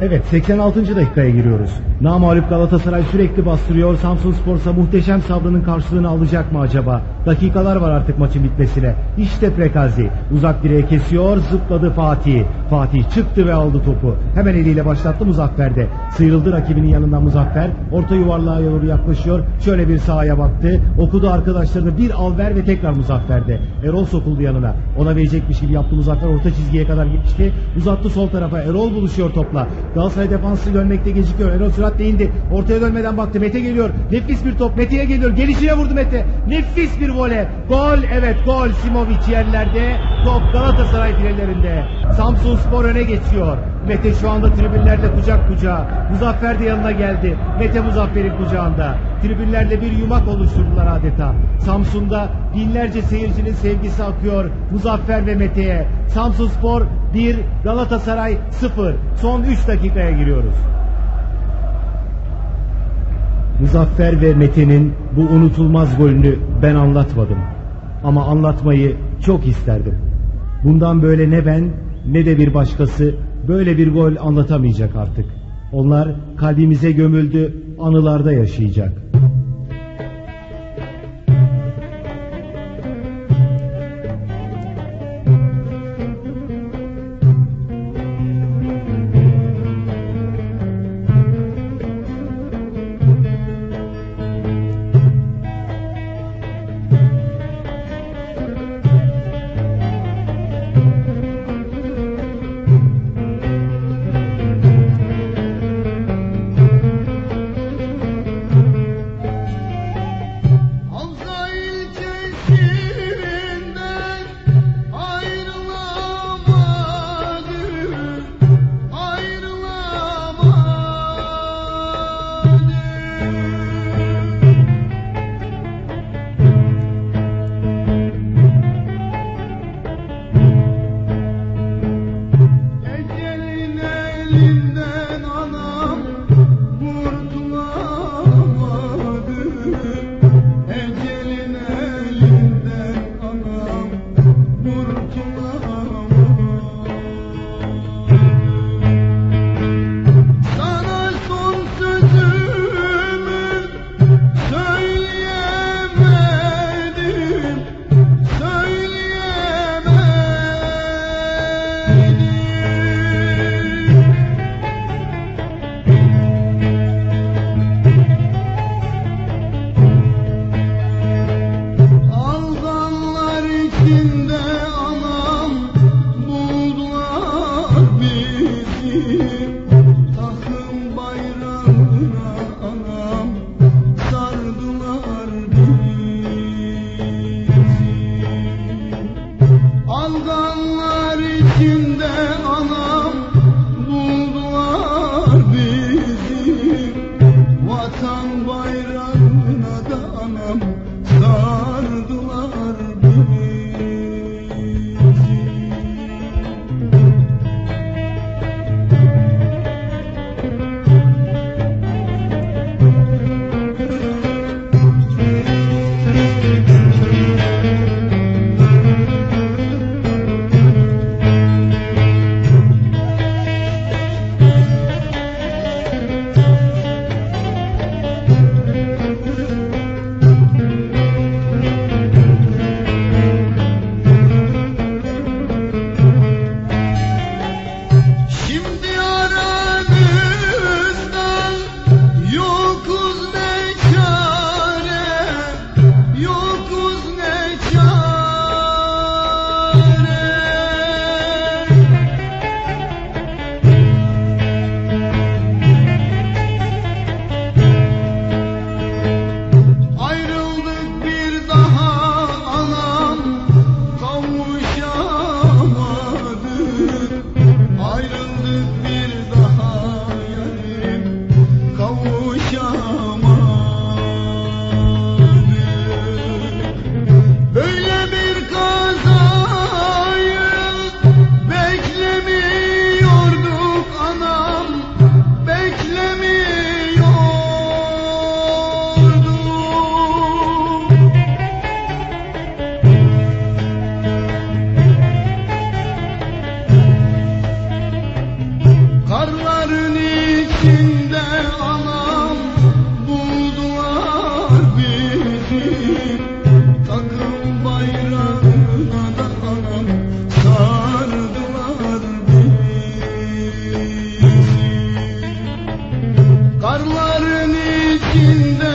Evet, 86. dakikaya giriyoruz. Namağlup Galatasaray sürekli bastırıyor. Samsunspor'sa muhteşem sabrının karşılığını alacak mı acaba? Dakikalar var artık maçın bitmesine. İşte Prekazi uzak direğe kesiyor, zıpladı Fatih. Fatih çıktı ve aldı topu. Hemen eliyle başlattı Muzaffer'de. Sıyrıldı rakibinin yanından Muzaffer. Orta yuvarlığa doğru yaklaşıyor. Şöyle bir sağa baktı. Okudu arkadaşlarını, bir al ver ve tekrar Muzaffer'de. Erol sokuldu yanına. Ona verecekmiş gibi yaptı Muzaffer. Orta çizgiye kadar gitmişti. Uzattı sol tarafa. Erol buluşuyor topla. Galatasaray defansı dönmekte gecikiyor. Erol süratle indi. Ortaya dönmeden baktı. Mete geliyor. Nefis bir top. Mete'ye geliyor. Gelişine vurdu Mete. Nefis bir vole. Gol. Evet, gol. Simovic yerlerde. Top Galatasaray filelerinde. Samsunspor öne geçiyor. Mete şu anda tribünlerle kucak kucağa. Muzaffer de yanına geldi. Mete Muzaffer'in kucağında. Tribünlerle bir yumak oluşturdular adeta. Samsun'da binlerce seyircinin sevgisi akıyor Muzaffer ve Mete'ye. Samsunspor 1, Galatasaray 0. Son 3 dakikaya giriyoruz. Muzaffer ve Mete'nin bu unutulmaz golünü ben anlatmadım. Ama anlatmayı çok isterdim. Bundan böyle ne ben ne de bir başkası böyle bir gol anlatamayacak artık. Onlar kalbimize gömüldü, anılarda yaşayacak. Karların içinde